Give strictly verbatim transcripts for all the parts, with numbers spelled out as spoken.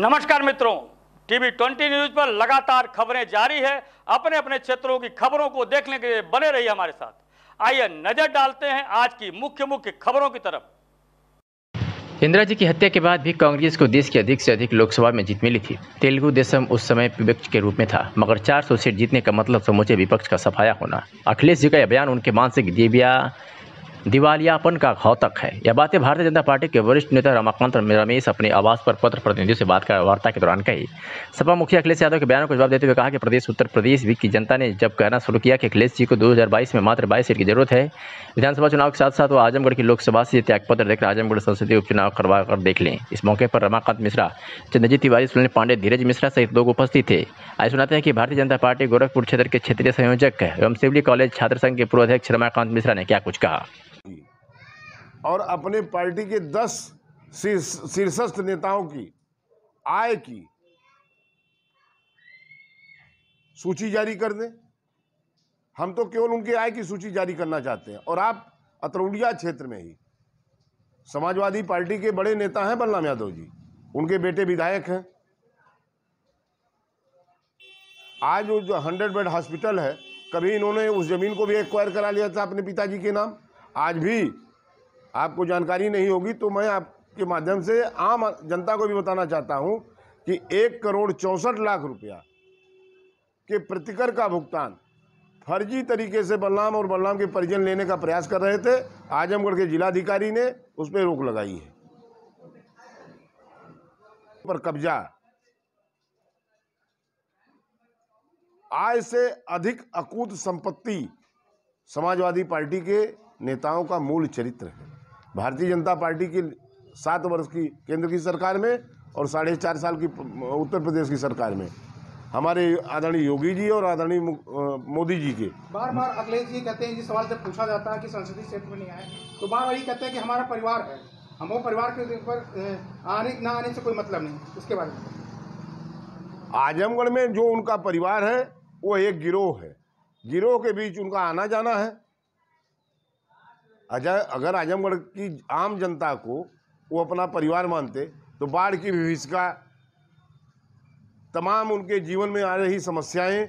नमस्कार मित्रों, TV twenty news पर लगातार खबरें जारी है। अपने अपने क्षेत्रों की खबरों को देखने के लिए बने रहिए हमारे साथ। आइए नजर डालते हैं आज की मुख्य मुख्य खबरों की तरफ। इंदिरा जी की हत्या के बाद भी कांग्रेस को देश के अधिक से अधिक लोकसभा में जीत मिली थी। तेलुगु देशम उस समय विपक्ष के रूप में था, मगर चार सौ सीट जीतने का मतलब समूचे विपक्ष का सफाया होना। अखिलेश जी का यह बयान उनके मानसिक दिव्या दिवालियापन का घातक है। यह बातें भारतीय जनता पार्टी के वरिष्ठ नेता रमाकांत मिश्रा ने अपने आवास पर पत्र प्रतिनिधियों से बात कर वार्ता के दौरान कही। सपा मुखिया अखिलेश यादव के बयानों को जवाब देते हुए कहा कि प्रदेश उत्तर प्रदेश की जनता ने जब कहना शुरू किया कि अखिलेश जी को दो हज़ार बाईस में मात्र बाईस सीट की जरूरत है, विधानसभा चुनाव के साथ साथ वो आजमगढ़ की लोकसभा से त्यागपत्र देकर आजमगढ़ संसदीय उपचुनाव करवा कर देख लें। इस मौके पर रमाकांत मिश्रा, चंद्रजीत तिवारी, सुनील पांडे, धीरज मिश्रा सहित लोग उपस्थित थे। आइए सुनाते हैं कि भारतीय जनता पार्टी गोरखपुर क्षेत्र के क्षेत्रीय संयोजक एवं सिविल कॉलेज छात्र संघ के पूर्व अध्यक्ष रमाकांत मिश्रा ने क्या कुछ कहा। और अपने पार्टी के दस शीर्षस्थ नेताओं की आय की सूची जारी कर दें। हम तो केवल उनकी आय की सूची जारी करना चाहते हैं। और आप अतरौलिया क्षेत्र में ही समाजवादी पार्टी के बड़े नेता हैं बलराम यादव जी, उनके बेटे विधायक हैं। आज वो जो हंड्रेड बेड हॉस्पिटल है, कभी इन्होंने उस जमीन को भी एक्वायर करा लिया था अपने पिताजी के नाम। आज भी आपको जानकारी नहीं होगी, तो मैं आपके माध्यम से आम जनता को भी बताना चाहता हूं कि एक करोड़ चौंसठ लाख रुपया के प्रतिकर का भुगतान फर्जी तरीके से बलराम और बलराम के परिजन लेने का प्रयास कर रहे थे। आजमगढ़ के जिलाधिकारी ने उस पर रोक लगाई है। पर कब्जा आय से अधिक अकूत संपत्ति समाजवादी पार्टी के नेताओं का मूल चरित्र है। भारतीय जनता पार्टी की सात वर्ष की केंद्र की सरकार में और साढ़े चार साल की उत्तर प्रदेश की सरकार में हमारे आदरणीय योगी जी और आदरणीय मोदी जी के बार बार अखिलेश जी कहते हैं, ये सवाल जब पूछा जाता है कि संसदीय क्षेत्र में नहीं आए तो बार बार ये कहते हैं कि हमारा परिवार है, हम वो परिवार के ऊपर आने ना आने से कोई मतलब नहीं। उसके बारे में आजमगढ़ में जो उनका परिवार है वो एक गिरोह है, गिरोह के बीच उनका आना जाना है। अगर आजमगढ़ की आम जनता को वो अपना परिवार मानते तो बाढ़ की विभीषिका, तमाम उनके जीवन में आ रही समस्याएं,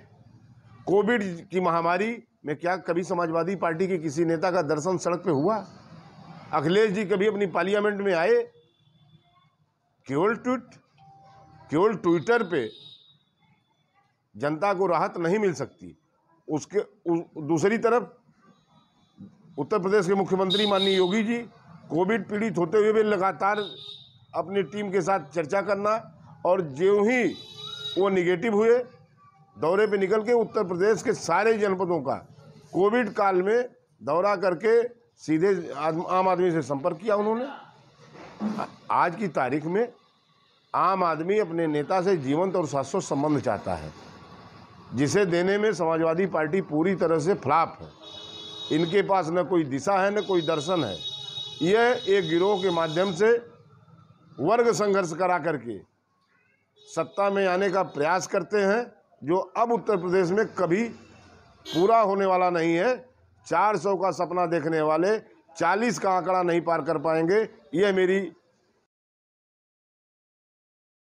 कोविड की महामारी में क्या कभी समाजवादी पार्टी के किसी नेता का दर्शन सड़क पे हुआ? अखिलेश जी कभी अपनी पार्लियामेंट में आए? केवल ट्वीट केवल ट्विटर पे जनता को राहत नहीं मिल सकती। उसके दूसरी तरफ उत्तर प्रदेश के मुख्यमंत्री माननीय योगी जी कोविड पीड़ित होते हुए भी लगातार अपनी टीम के साथ चर्चा करना, और ज्यों ही वो निगेटिव हुए दौरे पे निकल के उत्तर प्रदेश के सारे जनपदों का कोविड काल में दौरा करके सीधे आम आदमी से संपर्क किया उन्होंने। आज की तारीख में आम आदमी अपने नेता से जीवंत और शाश्वत संबंध चाहता है, जिसे देने में समाजवादी पार्टी पूरी तरह से फ्लॉप है। इनके पास न कोई दिशा है, न कोई दर्शन है। यह एक गिरोह के माध्यम से वर्ग संघर्ष करा करके सत्ता में आने का प्रयास करते हैं, जो अब उत्तर प्रदेश में कभी पूरा होने वाला नहीं है। चार सौ का सपना देखने वाले चालीस का आंकड़ा नहीं पार कर पाएंगे, यह मेरी